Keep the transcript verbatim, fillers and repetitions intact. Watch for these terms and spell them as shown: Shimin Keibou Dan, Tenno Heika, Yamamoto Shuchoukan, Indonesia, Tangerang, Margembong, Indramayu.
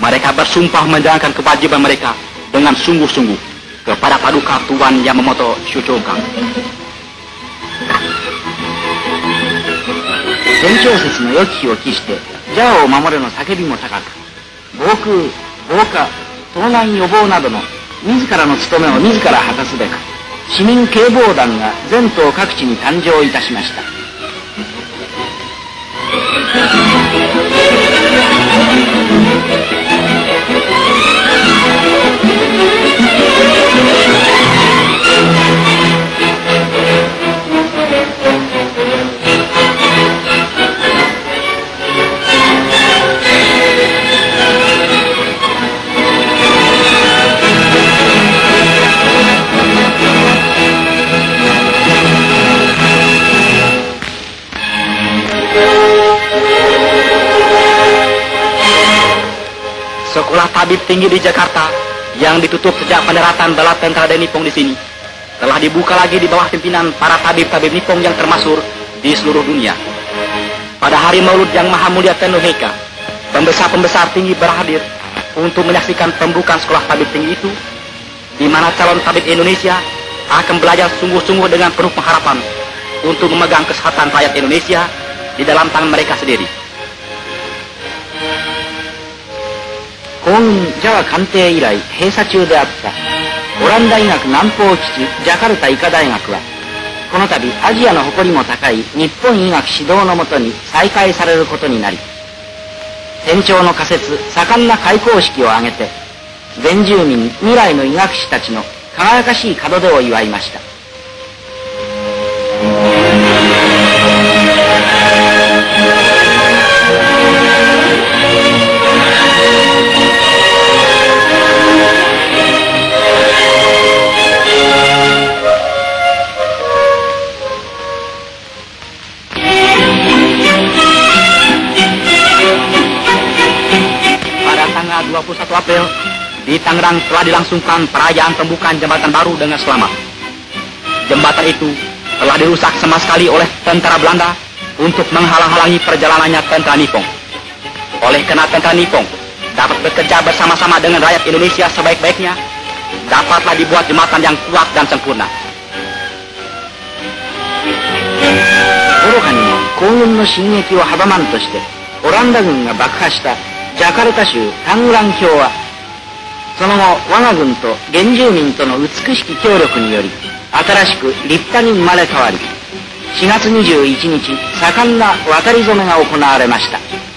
Mereka bersumpah menjalankan kewajiban mereka dengan sungguh-sungguh kepada Paduka Tuan Yamamoto Shuchoukan. Zenchou setsu no yoki wo kishite, Jao o mamoru no sakebi mo takaku, Boku, Boka, Tonai yobou nado no mizukara no tsutome o mizukara hatasu beku, Shimin Keibou Dan ga zen tou kakuchi ni tanjou itashimashita. Sekolah tabib tinggi di Jakarta yang ditutup sejak pendaratan bala tentara Nipong di sini telah dibuka lagi di bawah pimpinan para tabib-tabib Nipong yang termasyhur di seluruh dunia. Pada hari Maulud yang Maha Mulia Tenno Heika, pembesar-pembesar tinggi berhadir untuk menyaksikan pembukaan sekolah tabib tinggi itu, di mana calon tabib Indonesia akan belajar sungguh-sungguh dengan penuh pengharapan untuk memegang kesehatan rakyat Indonesia di dalam tangan mereka sendiri. 本ジャワ官邸以来閉鎖中であったオランダ医学南方基地ジャカルタ医科大学はこの度アジアの誇りも高い日本医学指導のもとに再開されることになり店長の仮設盛んな開校式を挙げて全住民未来の医学士たちの輝かしい門出を祝いました。 dua puluh satu April, di Tangerang telah dilangsungkan perayaan pembukaan jembatan baru dengan selamat. Jembatan itu telah dirusak sama sekali oleh tentara Belanda untuk menghalang-halangi perjalanannya tentara Nipong. Oleh karena tentara Nipong dapat bekerja bersama-sama dengan rakyat Indonesia sebaik-baiknya, dapatlah dibuat jembatan yang kuat dan sempurna. Uruhan ini, Kongun no shingeki wa habaman to shite, Oranda gun ga bakuha shita ジャカルタ州タングラン卿はその後我が軍と原住民との美しき協力により新しく立田に生まれ変わりしがつにじゅういちにち盛んな渡り初めが行われました。